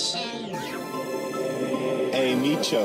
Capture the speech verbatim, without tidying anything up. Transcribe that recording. Hey, Micho.